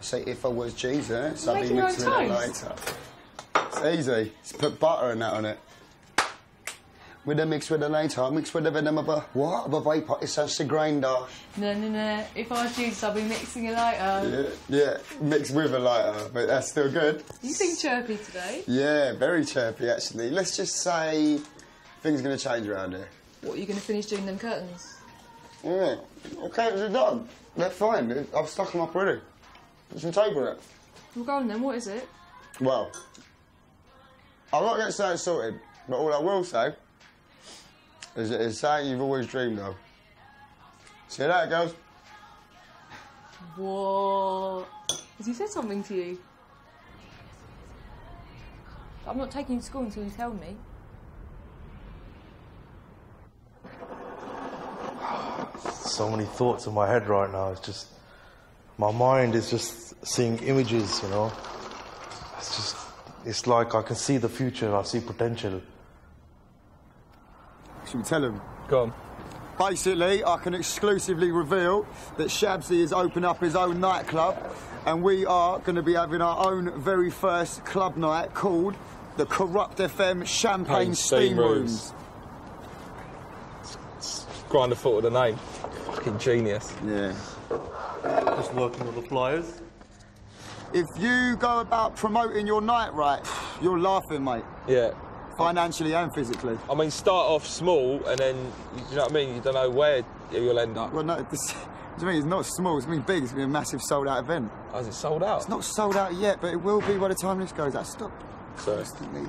say if I was Jesus, I'd be mixing it up later. It's easy. Just put butter and that on it. With a mix with a later, mix with a vanilla. What? The vape pot? It's such a grinder. No, no, no. If I was Jesus, I'd be mixing it later. Yeah, yeah, mixed with a lighter, but that's still good. You seem chirpy today. Yeah, very chirpy actually. Let's just say things are going to change around here. What, are you going to finish doing them curtains? Yeah, okay, they're done. They're fine. I've stuck them up already. Put some tape on it. Well, go on then, what is it? Well, I'm not going to say it's sorted, but all I will say is it is something you've always dreamed of. See how that goes? What? Has he said something to you? I'm not taking you to school until you tell me. So many thoughts in my head right now. It's just, my mind is just seeing images, you know. It's just, it's like I can see the future, I see potential. Should we tell him? Go on. Basically, I can exclusively reveal that Shabzi has opened up his own nightclub, and we are going to be having our own very first club night called the Kurupt FM Champagne Steam Rooms. Grind a foot with a name. Fucking genius. Yeah. Just working with the pliers. If you go about promoting your night right, you're laughing, mate. Yeah. Financially and physically. I mean, start off small and then, you know what I mean? You don't know where you'll end up. Well, no, this, do you mean it's not small, it's going to be big, it's going to be a massive sold out event. Oh, is it sold out? It's not sold out yet, but it will be by the time this goes out. Stop constantly.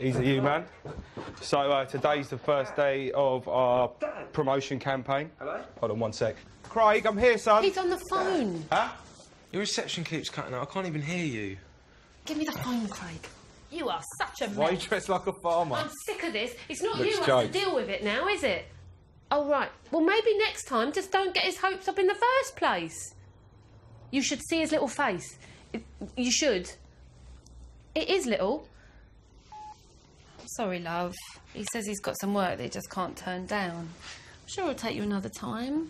Easy, you man. So today's the first day of our promotion campaign. Hello? Hold on one sec. Craig, I'm here, son. He's on the phone. Huh? Your reception keeps cutting out. I can't even hear you. Give me the phone, Craig. You are such a mess. Why are you dressed like a farmer? I'm sick of this. It's not you who has to deal with it now, is it? Oh, right. Well, maybe next time just don't get his hopes up in the first place. You should see his little face. You should. It is little. Sorry, love. He says he's got some work that he just can't turn down. I'm sure it'll take you another time.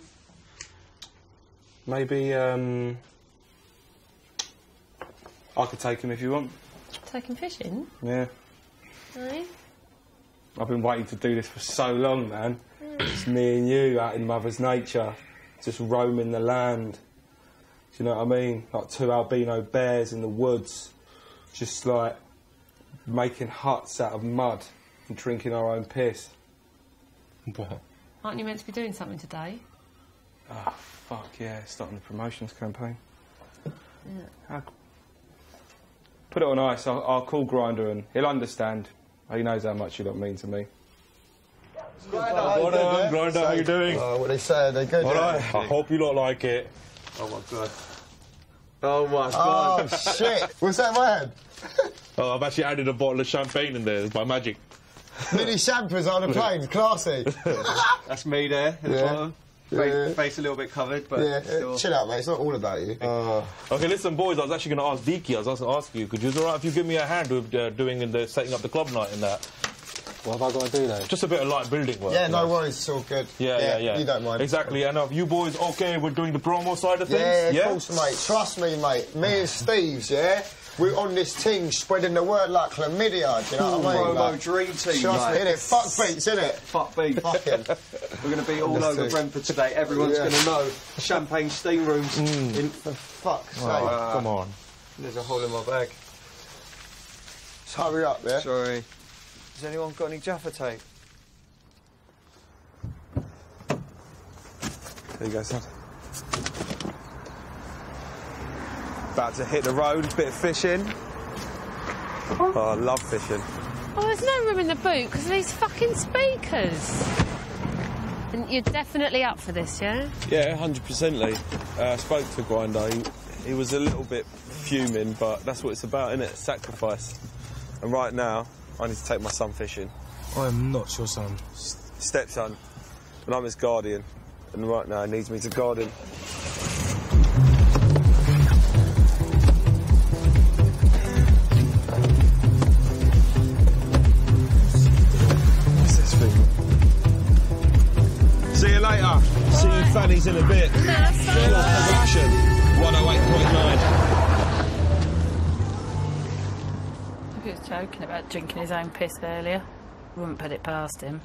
Maybe, I could take him if you want. Take him fishing? Yeah. No? I've been waiting to do this for so long, man. Mm. It's me and you out in Mother's Nature, just roaming the land. Do you know what I mean? Like two albino bears in the woods, just like making huts out of mud and drinking our own piss. Aren't you meant to be doing something today? Ah, oh, fuck yeah, starting the promotions campaign. Yeah. Put it on ice, I'll call Grinder and he'll understand. He knows how much you lot mean to me. Grinder, how you doing? What they say, they're good. All right, I hope you lot like it. Oh my God. Oh my God. Oh shit, what's that in my head? Oh, I've actually added a bottle of champagne in there by magic. Mini champers on a plane, classy. That's me there at the bottom. Face a little bit covered, but still. Chill out, mate. It's not all about you. Okay, listen, boys. I was actually going to ask Deaky. I was going to ask you, could you all right if you give me a hand with setting up the club night and that? What have I got to do though? Just a bit of light building work. Yeah, no worries. It's all good. Yeah. You don't mind. Exactly. And you boys, okay? We're doing the promo side of things. Yeah, of course, mate. Trust me, mate. Me and Steve's, yeah. We're on this team spreading the word like chlamydia, do you know what I mean? Robo dream team, mate. Innit? Fuck beats, innit? Fuck beats. Fucking. We're going to be all over Brentford today. Everyone's going to know. Champagne steam rooms. For fuck's sake. Come on. There's a hole in my bag. Just hurry up, yeah? Sorry. Has anyone got any Jaffa tape? There you go, son. About to hit the road, bit of fishing. Oh, I love fishing. Oh, there's no room in the boot because of these fucking speakers. And you're definitely up for this, yeah? Yeah, 100%, Lee. I spoke to Grindah. He was a little bit fuming, but that's what it's about, innit? Sacrifice. And right now, I need to take my son fishing. I am not your son. Stepson. And I'm his guardian. And right now, he needs me to guard him. See you fannies in a bit. Production 108.9. He was joking about drinking his own piss earlier. Wouldn't put it past him.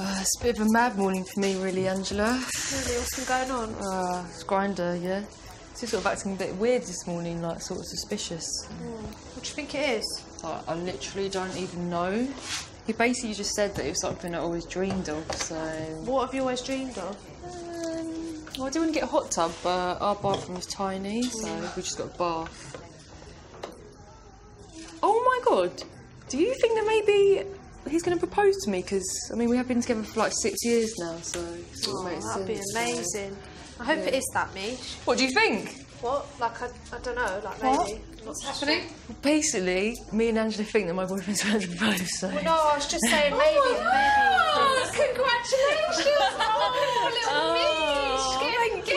It's a bit of a mad morning for me, really, Angela. Really? What's been going on? It's Grindah, yeah. She's sort of acting a bit weird this morning, like sort of suspicious. What do you think it is? Like, I literally don't even know. He basically just said that it was something I always dreamed of, so... What have you always dreamed of? Well, I do want to get a hot tub, but our bathroom was tiny, so we just got a bath. Oh my God! Do you think that maybe... he's going to propose to me, because, I mean, we have been together for like 6 years now, so... That'd be amazing. I hope it is that, Mish. What do you think? What? Like, I don't know, like, maybe... What's happening? Well, basically, me and Angela think that my boyfriend's going to propose, so... Well, no, I was just saying, maybe... Oh, maybe. Congratulations! Oh, little Mish! Thank you!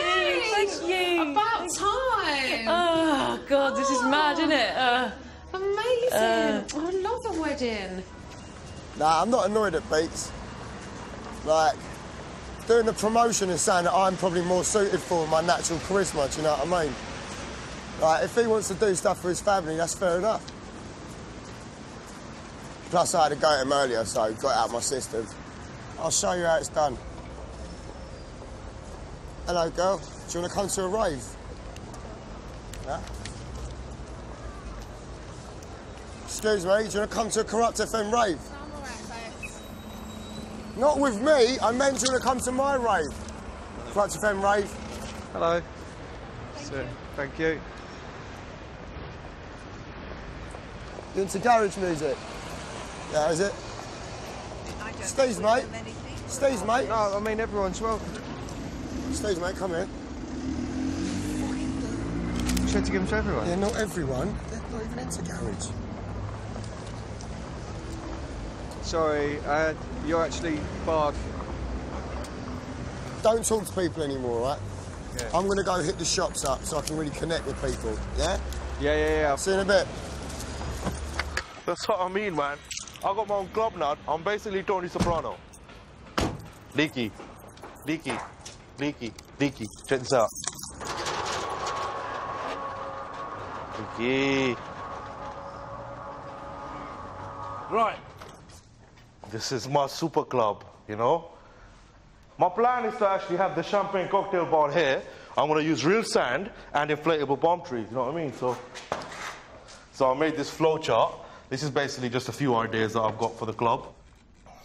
Thank you! About time! Oh, God, this is mad, isn't it? Amazing! I love a wedding. Nah, I'm not annoyed at Beats. Like, doing the promotion is something that I'm probably more suited for my natural charisma, do you know what I mean? Like, if he wants to do stuff for his family, that's fair enough. Plus, I had to go at him earlier, so I got it out of my system. I'll show you how it's done. Hello, girl. Do you want to come to a rave? Yeah? Excuse me, do you want to come to a Kurupt FM rave? Not with me, I meant you to come to my rave. Kurupt FM rave. Hello. Thank you. You into garage music? Yeah, is it? Steve's mate. Steve's mate. No, I mean everyone's welcome. Steve's mate, come here. You said to give them to everyone? Yeah, not everyone. They're not even into garage. Sorry, you're actually barred. Don't talk to people anymore, right? Yeah. I'm going to go hit the shops up so I can really connect with people, yeah? Yeah. See you in a bit. That's what I mean, man. I got my own club now. I'm basically Tony Soprano. Leaky. Check this out. Leaky. Right. This is my super club, you know? My plan is to actually have the champagne cocktail bar here. I'm gonna use real sand and inflatable palm trees, you know what I mean? So I made this flow chart. This is basically just a few ideas that I've got for the club.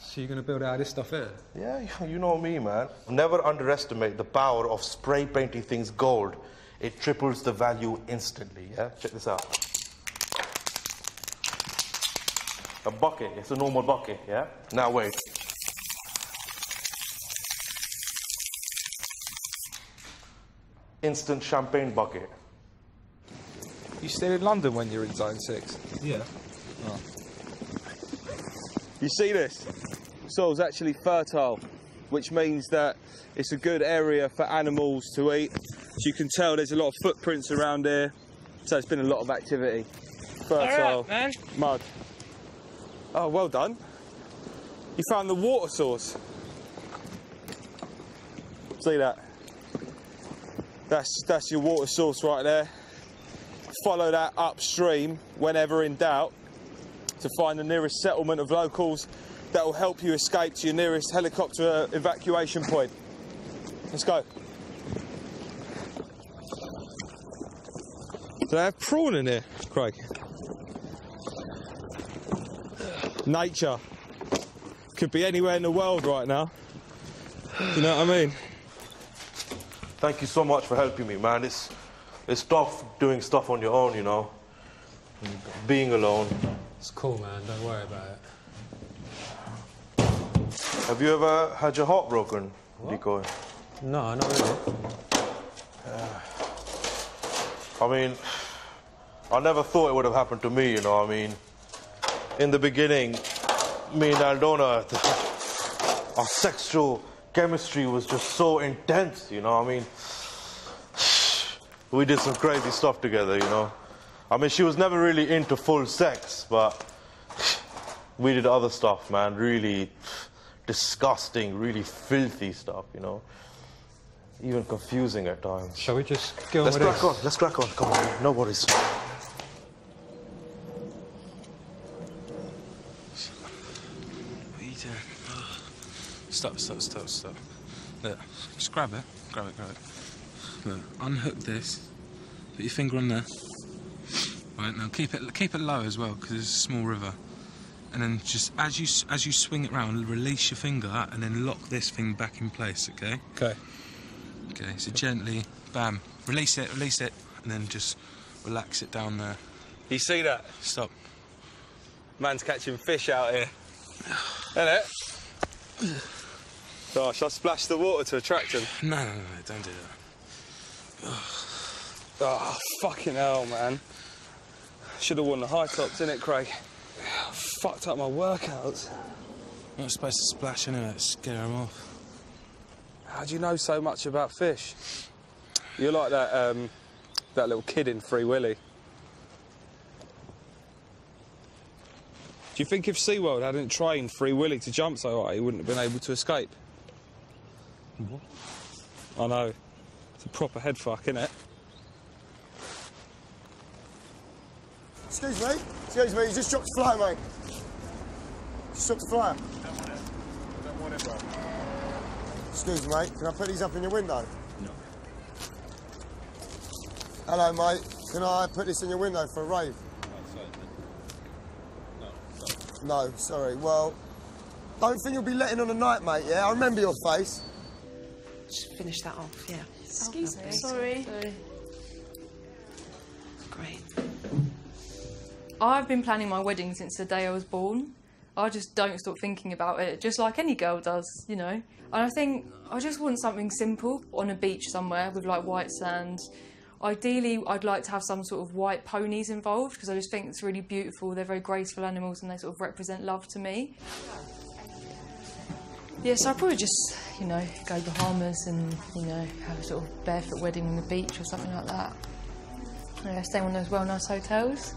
So you're gonna build out this stuff here? Yeah, you know me, man. Never underestimate the power of spray painting things gold. It triples the value instantly, yeah? Check this out. A bucket, it's a normal bucket, yeah? Now wait. Instant champagne bucket. You stayed in London when you were in Zone 6? Yeah. Oh. You see this? Soil's actually fertile, which means that it's a good area for animals to eat. As you can tell, there's a lot of footprints around here, so it's been a lot of activity. Fertile, right, mud. Oh, well done. You found the water source. See that? That's your water source right there. Follow that upstream whenever in doubt to find the nearest settlement of locals that will help you escape to your nearest helicopter evacuation point. Let's go. Do they have prawn in here, Craig? Nature could be anywhere in the world right now. You know what I mean? Thank you so much for helping me, man. It's tough doing stuff on your own, you know. Being alone. It's cool, man. Don't worry about it. Have you ever had your heart broken, Decoy? No, not really. I mean, I never thought it would have happened to me, you know. I mean, in the beginning, me and Aldona, our sexual chemistry was just so intense, you know, I mean, we did some crazy stuff together, you know. I mean, she was never really into full sex, but we did other stuff, man, really disgusting, really filthy stuff, you know. Even confusing at times. Shall we just go with it? Let's crack on, come on, no worries. Stop. Look, just grab it. Look, unhook this, put your finger on there. Right, now keep it low as well, because it's a small river. And then just as you swing it round, release your finger and then lock this thing back in place, okay? Okay, so gently, bam, release it, and then just relax it down there. You see that? Stop. Man's catching fish out here. Isn't it? Oh, shall I splash the water to attract him? No, don't do that. Oh, fucking hell, man. Should have worn the high tops, didn't it, Craig? I fucked up my workouts. You're not supposed to splash anyway, scare him off. How do you know so much about fish? You're like that little kid in Free Willy. Do you think if SeaWorld hadn't trained Free Willy to jump so high, he wouldn't have been able to escape? What? I know. It's a proper headfuck, innit? Excuse me, you just dropped a fly, mate. Just dropped a fly. Don't want it, bro. Excuse me, mate, can I put these up in your window? No. Hello, mate, can I put this in your window for a rave? No, sorry. Well, don't think you'll be letting on a night, mate, yeah? I remember your face. Just finish that off, yeah. Excuse me. Sorry. Great. I've been planning my wedding since the day I was born. I just don't stop thinking about it, just like any girl does, you know. And I think I just want something simple on a beach somewhere with, like, white sand. Ideally, I'd like to have some sort of white ponies involved because I just think it's really beautiful. They're very graceful animals and they sort of represent love to me. Yeah, so I'd probably just, you know, go Bahamas and, you know, have a sort of barefoot wedding on the beach or something like that. Yeah, stay in one of those well-nice hotels.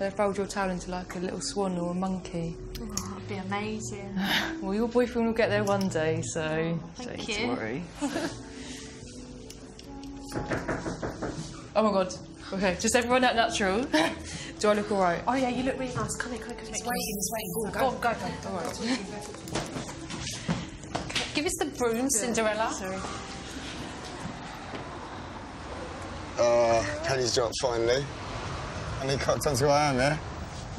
They've rolled your towel into, like, a little swan or a monkey. Oh, that'd be amazing. Well, your boyfriend will get there one day, so don't worry. Oh my god. Okay, just everyone out natural. Do I look alright? Oh yeah, you look really nice. Come here, come. He's waiting. Go. Alright. Give us the broom, yeah. Cinderella. Sorry. Penny's dropped finally. I need cocked onto who I am, yeah?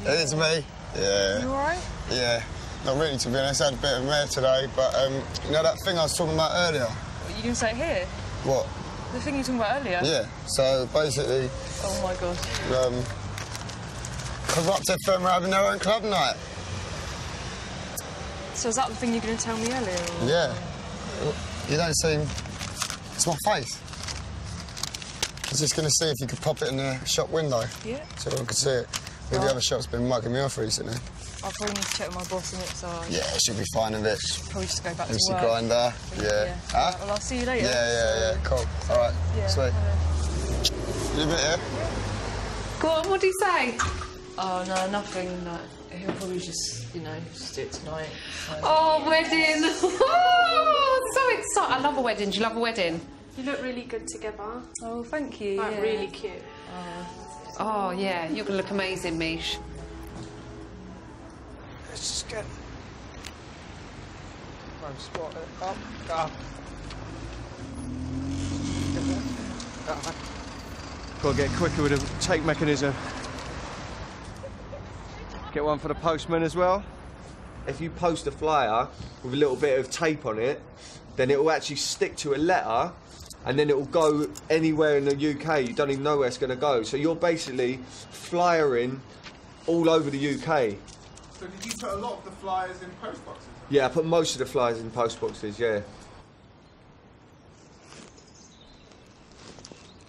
It is me. Yeah. You alright? Yeah. Not really, to be honest. I had a bit of mare today, but you know that thing I was talking about earlier? What, you didn't say it here? What? The thing you were talking about earlier? Yeah, so basically... Oh, my God. Kurupt FM are having their own club night. So is that the thing you were going to tell me earlier? Or... Yeah. You don't seem... It's my face. I was just going to see if you could pop it in the shop window. Yeah. So everyone could see it. All the other shop's been mugging me off recently. I'll probably need to check with my boss in it, so... Yeah, it should be fine in it. Probably just go back to work. Grindah, yeah. Huh? Well, I'll see you later. Yeah, cool. All right, sweet. You a bit here? Go on, what do you say? Oh, no, nothing. No. He'll probably just, you know, just do it tonight. So. Oh, wedding! Oh, so excited. I love a wedding. Do you love a wedding? You look really good together. Oh, thank you. Like, really cute. Oh, yeah, you're going to look amazing, Mish. Let's just get... spot it up. Got to get quicker with a take mechanism. Get one for the postman as well. If you post a flyer with a little bit of tape on it, then it will actually stick to a letter and then it will go anywhere in the UK. You don't even know where it's going to go. So you're basically flyering all over the UK. So did you put a lot of the flyers in post boxes? Yeah, I put most of the flyers in post boxes, yeah.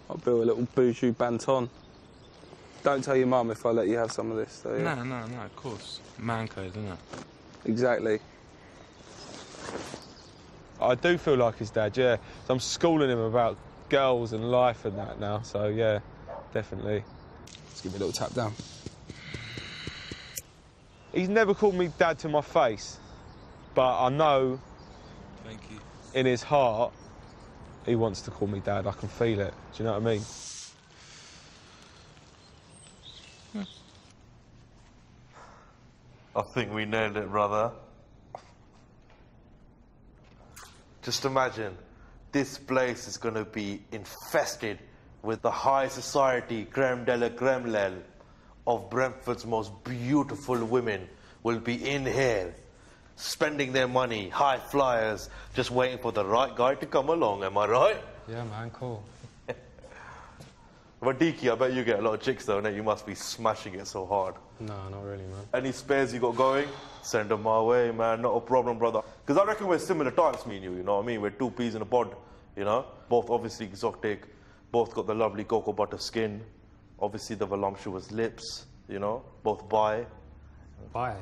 I'll build a little bougie banton. Don't tell your mum if I let you have some of this, though. Yeah. No, of course. Man code, isn't it? Exactly. I do feel like his dad, yeah. So I'm schooling him about girls and life and that now, so yeah, definitely. Let's give me a little tap down. He's never called me dad to my face, but I know in his heart he wants to call me dad. I can feel it. Do you know what I mean? I think we nailed it, brother. Just imagine, this place is going to be infested with the high society creme de la creme of Brentford's most beautiful women will be in here, spending their money, high flyers, just waiting for the right guy to come along, am I right? Yeah, man, cool. Radiki, I bet you get a lot of chicks though, no? You must be smashing it so hard. No, not really, man. Any spares you got going? Send them my way, man, not a problem, brother. Because I reckon we're similar types, me and you know what I mean? We're two peas in a pod, you know? Both obviously exotic, both got the lovely cocoa butter skin, obviously the voluptuous lips, you know? Both bi. Bi?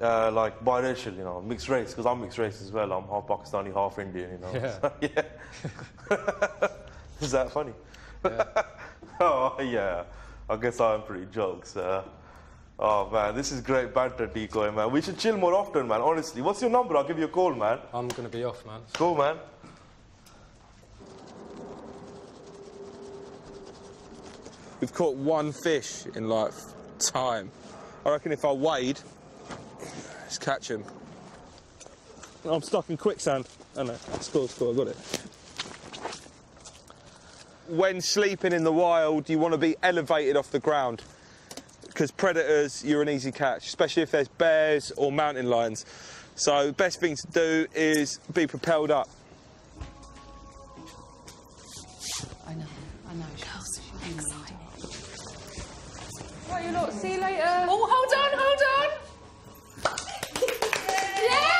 Like biracial, you know, mixed race, because I'm mixed race as well. I'm half Pakistani, half Indian, you know? Yeah. Yeah. Is that funny? Yeah. Oh, yeah, I guess I'm pretty jokes. Oh, man, this is great banter, Decoy, man. We should chill more often, man, honestly. What's your number? I'll give you a call, man. I'm going to be off, man. Cool, man. We've caught one fish in, like, time. I reckon if I wade, let's catch him. I'm stuck in quicksand. Oh, no, it's cool, I got it. When sleeping in the wild, you want to be elevated off the ground because predators, you're an easy catch, especially if there's bears or mountain lions. So the best thing to do is be propelled up. I know. Girls, you're excited. Right, you lot, see you later. Oh, hold on. Yay!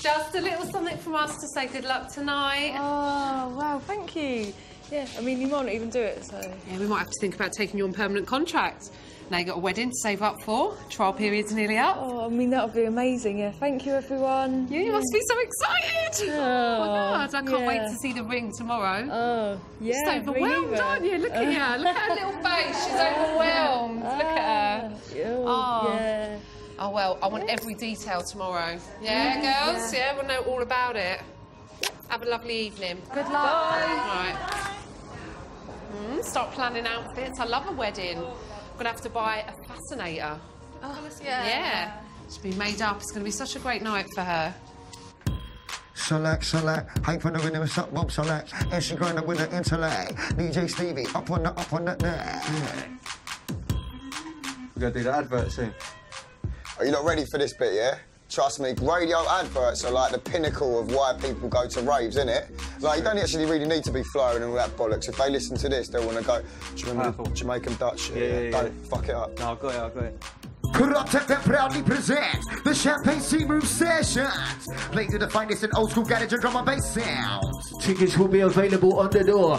Just a little something from us to say good luck tonight. Oh, wow, thank you. Yeah, I mean, you might not even do it, so... Yeah, we might have to think about taking you on permanent contract. Now you've got a wedding to save up for, trial period's nearly up. Oh, I mean, that would be amazing, yeah. Thank you, everyone. Yeah, you must be so excited. Oh, my God, I can't wait to see the ring tomorrow. Oh, yeah. She's overwhelmed, aren't you? Look at her. Look at her little face. She's overwhelmed. Look at her. Oh, yeah. Oh, well, I want every detail tomorrow. Yeah, girls? Yeah, we'll know all about it. Have a lovely evening. Good luck. Bye. All right. Start planning outfits. I love a wedding. I'm going to have to buy a fascinator. Oh, yeah. Yeah. She'll be made up. It's going to be such a great night for her. Select, hype on the rhythm, suck, bump, select. And she grind up with her intellect. DJ Stevie, up on the net. We're going to do the advert soon. Are you not ready for this bit, yeah? Trust me, radio adverts are like the pinnacle of why people go to raves, innit? Like, you don't actually really need to be flowing and all that bollocks. If they listen to this, they'll want to go, do you remember the Jamaican Dutch? Yeah. Don't fuck it up. No, I've got it. Kurupt FM proudly presents the Champagne Sea Room Sessions. Play to the finest in old school garage and drum and bass sounds. Tickets will be available on the door.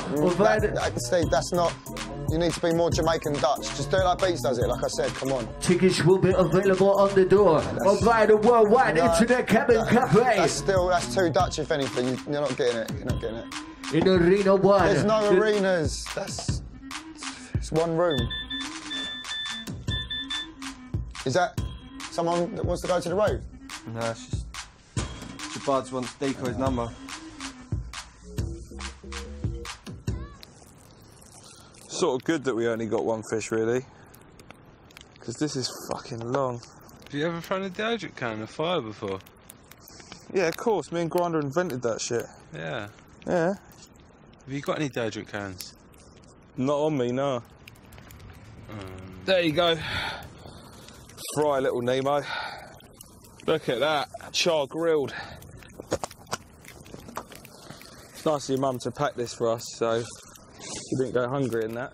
Steve, that's not... You need to be more Jamaican Dutch. Just do it like Beats does it, like I said, come on. Tickets will be available on the door or via the worldwide internet cabin cafe. That's too Dutch, if anything. You're not getting it. In Arena 1. There's no arenas. It's one room. Is that someone that wants to go to the rave? No, it's just Jabard's wants Decoy's number. Sort of good that we only got one fish, really. Because this is fucking long. Have you ever thrown a deodorant can in a fire before? Yeah, of course. Me and Grinder invented that shit. Yeah. Yeah. Have you got any deodorant cans? Not on me, no. There you go. Fry, little Nemo. Look at that, char grilled. It's nice of your mum to pack this for us, so she didn't go hungry in that.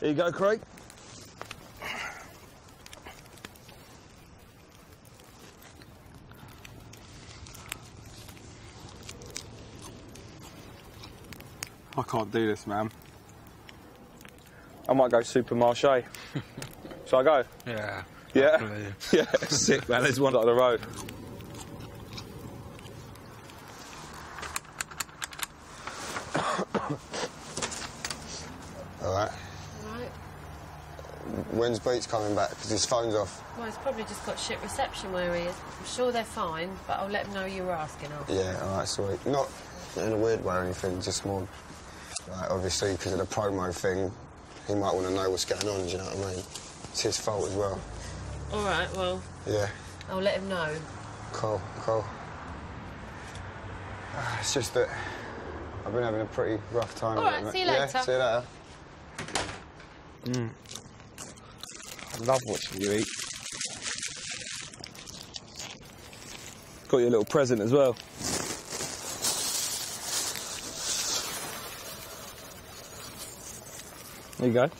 Here you go, Craig. I can't do this, man. I might go supermarché. Shall I go? Yeah. Yeah? Yeah, sick, man. There's one on the road. All right. when's Beats coming back? Because his phone's off. Well, he's probably just got shit reception where he is. I'm sure they're fine, but I'll let him know you were asking after. Yeah, all right, sweet. Not in a weird way or anything, just more, like, obviously, because of the promo thing, he might want to know what's going on, do you know what I mean? It's his fault as well. All right, well... Yeah. I'll let him know. Cool, cool. It's just that I've been having a pretty rough time. All right, see you later. Yeah, see you later. Mm. I love watching you eat. Got your little present as well. There you go.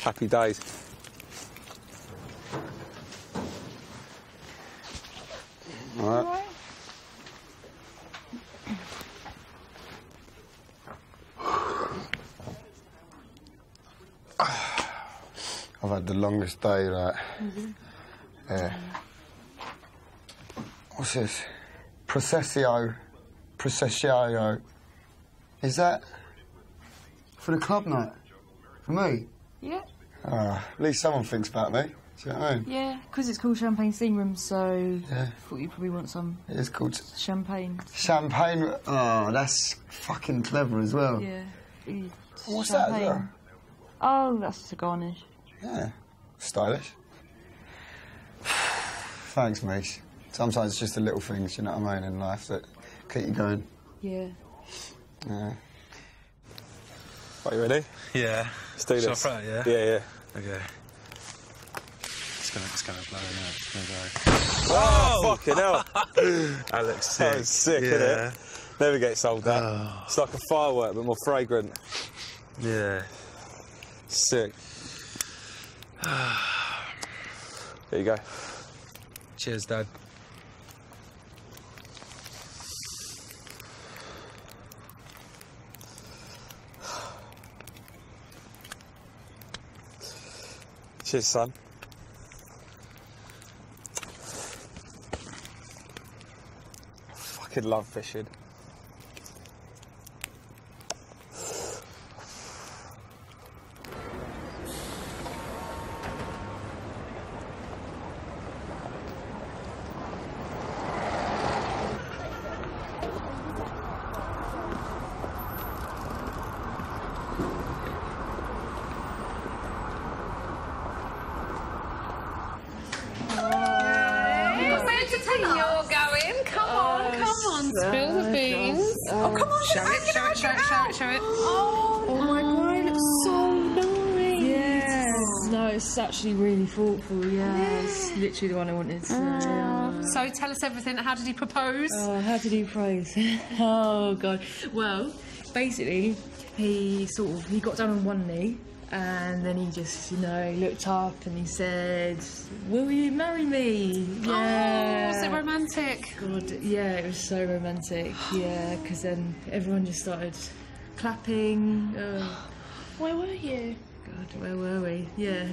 Happy days. All right. All right. I've had the longest day, right? Mm-hmm. Yeah. What's this? Processio. Is that for the club night? For me? Yeah. At least someone thinks about me. Do you know what I mean? Yeah, because it's called Champagne Steam Room, so yeah. I thought you probably want some. It's called Champagne. Champagne. Oh, that's fucking clever as well. Yeah. It's what's champagne. That? Though? Oh, that's a garnish. Yeah. Stylish. Thanks, mate. Sometimes it's just the little things, you know what I mean, in life that keep you going. Yeah. Yeah. Are you ready? Yeah. Let's do this. Shall I try it, yeah? Yeah, yeah. Okay. It's gonna blow now. It's gonna go. Oh, fucking hell! That looks sick. That was sick, yeah. Isn't it? Never get sold that. Oh. It's like a firework, but more fragrant. Yeah. Sick. There you go. Cheers, Dad. Cheers, son. I fucking love fishing. Really thoughtful, yeah. It's literally the one I wanted. So, yeah. So tell us everything. How did he propose? Oh, how did he propose? Oh God. Well, basically, he got down on one knee, and then he just, you know, looked up and he said, "Will you marry me?" Yeah. Oh, so romantic. God, yeah, it was so romantic. Yeah, because then everyone just started clapping. Oh. Where were you? God, where were we? Yeah,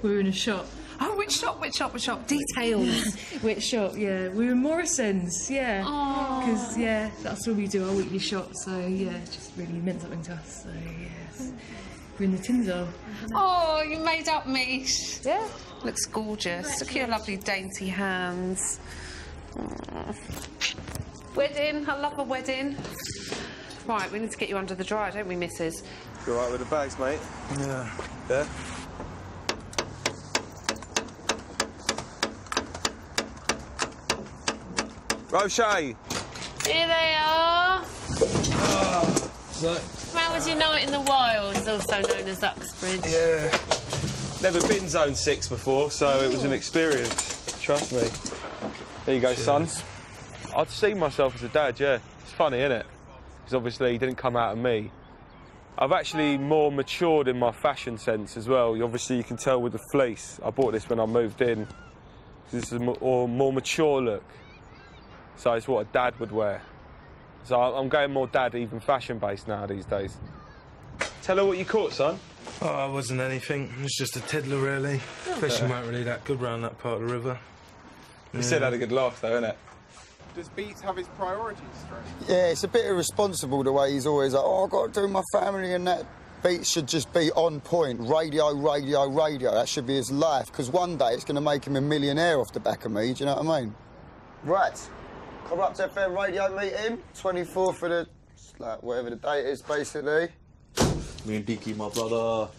we were in a shop. Oh, which shop? Which shop? Which shop? Details. Which shop? Yeah, we were Morrisons. Yeah, because yeah, that's what we do, our weekly shop. So yeah, it just really meant something to us. So yes, we're in the Tinsel. Oh, you made up meat. Yeah, looks gorgeous. Look at your lovely dainty hands. Wedding. I love a wedding. Right, we need to get you under the dryer, don't we, Mrs? You all right with the bags, mate? Yeah. Yeah? Roche! Here they are! Oh, so. How was your night in the wilds, also known as Uxbridge? Yeah. Never been Zone 6 before, so it was an experience. Trust me. There you go, cheers, son. I'd see myself as a dad, yeah. It's funny, isn't it? Because obviously he didn't come out of me. I've actually more matured in my fashion sense as well. Obviously, you can tell with the fleece. I bought this when I moved in. This is a more mature look. So it's what a dad would wear. So I'm going more dad, even fashion-based now these days. Tell her what you caught, son. Oh, I wasn't anything. It was just a tiddler, really. Fishing weren't really that good round that part of the river. You said I had a good laugh, though, innit? Does Beats have his priorities straight? Yeah, it's a bit irresponsible the way he's always like, oh, I've got to do my family and that. Beats should just be on point. Radio, radio, radio. That should be his life, because one day it's going to make him a millionaire off the back of me. Do you know what I mean? Right. Kurupt FM radio meeting. 24th of the... like, whatever the date is, basically. Me and Dicky, my brother.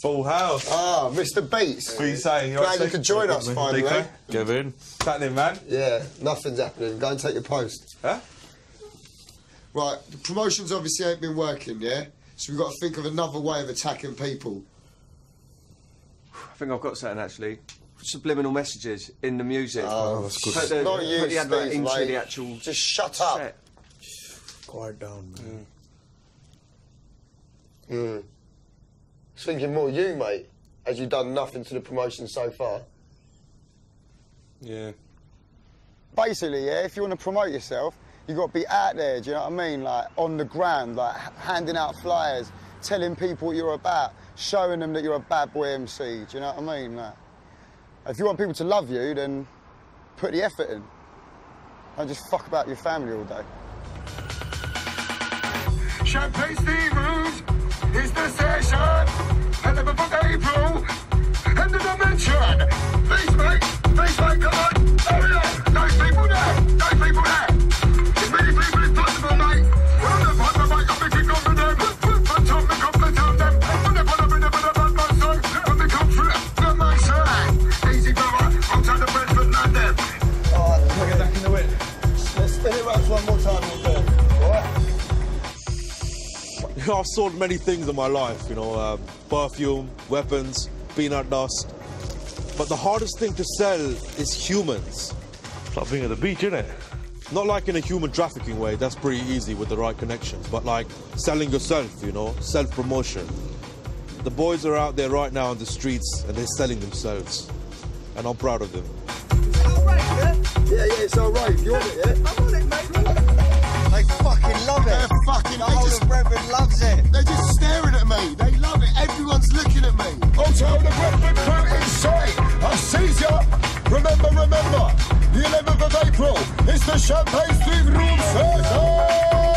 Full house. Ah, Mr. Beats. What are you saying? You're glad you could join us finally. Kevin. What's happening, man? Yeah, nothing's happening. Go and take your post. Huh? Right, the promotions obviously ain't been working, yeah? So we've got to think of another way of attacking people. I think I've got something, actually. Subliminal messages in the music. Oh, that's good. Put the, not you, put the advert Steve, into mate. The actual just shut set. Up. Quiet down, man. Mm. I was thinking more you, mate, as you've done nothing to the promotion so far. Yeah. Basically, yeah, if you want to promote yourself, you've got to be out there, do you know what I mean? Like, on the ground, like, handing out flyers, telling people what you're about, showing them that you're a bad boy MC, do you know what I mean? Like, if you want people to love you, then put the effort in. Don't just fuck about your family all day. Champagne Stevens is the session. 11th of April, end of the mention. Please mate, come on, hurry up. Those people there, those people there. As many people as possible, mate. Well, the one that might come and come them. One time we come to tell them. On the bottom of the bad man, so when we come through, the mate's side. Easy, brother, I'll tell the friends but not them. Alright, we'll get back in the wind. Let's spin it around one more time, we'll do it. I've sold many things in my life, you know, perfume, weapons, peanut dust. But the hardest thing to sell is humans. It's like being at the beach, isn't it? Not like in a human trafficking way, that's pretty easy with the right connections, but like selling yourself, you know, self-promotion. The boys are out there right now on the streets and they're selling themselves. And I'm proud of them. It's alright, yeah? Yeah, it's alright. You want it, yeah? I want it, mate. They fucking love it. They're fucking old just, and Brethren loves it. They're just staring at me. They love it. Everyone's looking at me. I'll tell the Brethren crew inside. I seize ya. Remember, remember. The 11th of April. It's the Champagne Steve Room Circle.